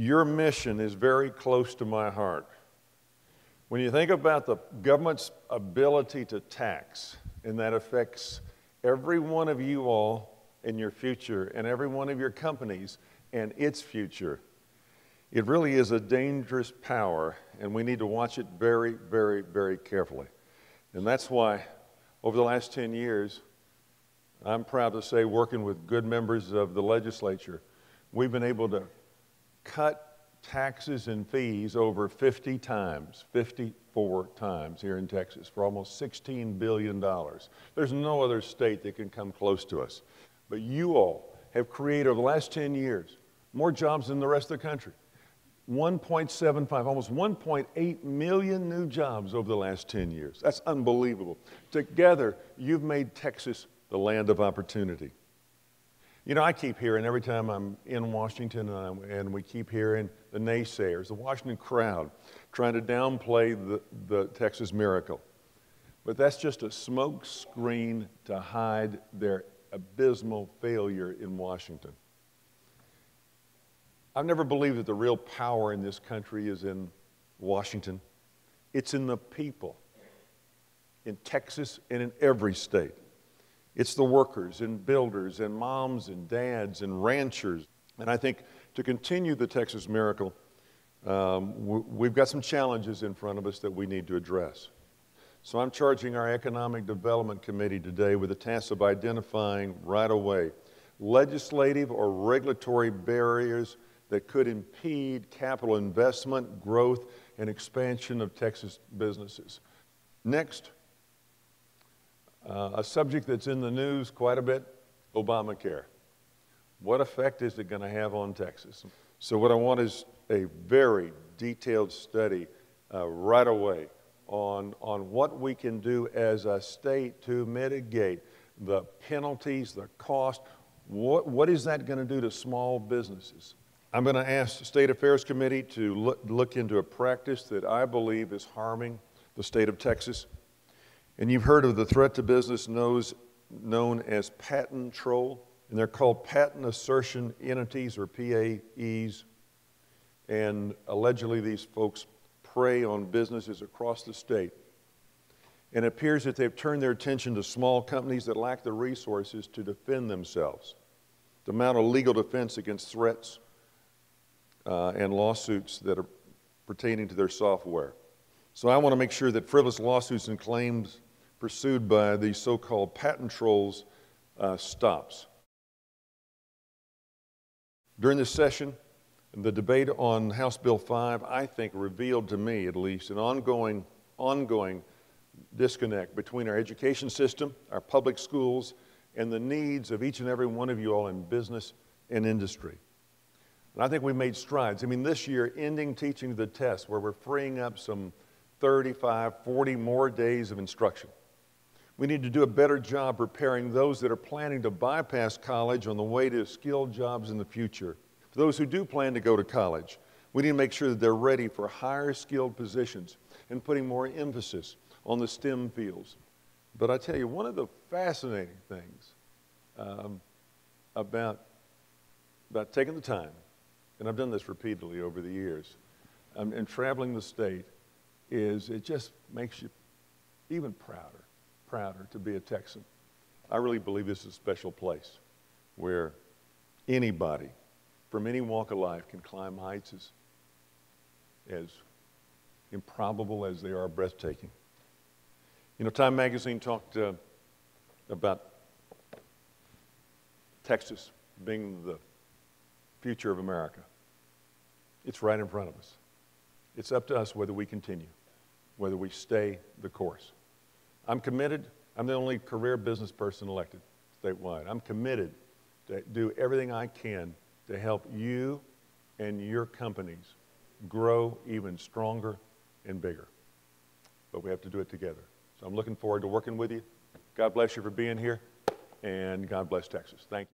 Your mission is very close to my heart. When you think about the government's ability to tax, and that affects every one of you all in your future and every one of your companies and its future, it really is a dangerous power, and we need to watch it very, very, very carefully. And that's why, over the last 10 years, I'm proud to say, working with good members of the legislature, we've been able to cut taxes and fees over 50 times, 54 times here in Texas, for almost $16 billion. There's no other state that can come close to us. But you all have created, over the last 10 years, more jobs than the rest of the country. 1.75, almost 1.8 million new jobs over the last 10 years. That's unbelievable. Together, you've made Texas the land of opportunity. You know, I keep hearing every time I'm in Washington, and we keep hearing the naysayers, the Washington crowd, trying to downplay the Texas miracle. But that's just a smoke screen to hide their abysmal failure in Washington. I've never believed that the real power in this country is in Washington. It's in the people, in Texas and in every state. It's the workers and builders and moms and dads and ranchers. And I think to continue the Texas miracle, we've got some challenges in front of us that we need to address. So I'm charging our Economic Development Committee today with the task of identifying right away legislative or regulatory barriers that could impede capital investment, growth, and expansion of Texas businesses. Next, a subject that's in the news quite a bit, Obamacare. What effect is it going to have on Texas? So what I want is a very detailed study right away on what we can do as a state to mitigate the penalties, the cost. What is that going to do to small businesses? I'm going to ask the State Affairs Committee to look into a practice that I believe is harming the state of Texas. And you've heard of the threat to business known as patent troll, and they're called patent assertion entities, or PAEs. And allegedly these folks prey on businesses across the state. And it appears that they've turned their attention to small companies that lack the resources to defend themselves, to mount a legal defense against threats and lawsuits that are pertaining to their software. So I want to make sure that frivolous lawsuits and claims pursued by these so-called patent trolls stops. During this session, the debate on House Bill 5, I think, revealed to me, at least, an ongoing disconnect between our education system, our public schools, and the needs of each and every one of you all in business and industry. And I think we've made strides. I mean, this year, ending teaching to the test, where we're freeing up some 35, 40 more days of instruction. We need to do a better job preparing those that are planning to bypass college on the way to skilled jobs in the future. For those who do plan to go to college, we need to make sure that they're ready for higher skilled positions and putting more emphasis on the STEM fields. But I tell you, one of the fascinating things about taking the time, and I've done this repeatedly over the years, and traveling the state, is it just makes you even prouder to be a Texan. I really believe this is a special place where anybody from any walk of life can climb heights as improbable as they are breathtaking. You know, Time magazine talked about Texas being the future of America. It's right in front of us. It's up to us whether we continue, whether we stay the course. I'm committed. I'm the only career business person elected statewide. I'm committed to do everything I can to help you and your companies grow even stronger and bigger. But we have to do it together. So I'm looking forward to working with you. God bless you for being here, and God bless Texas. Thank you.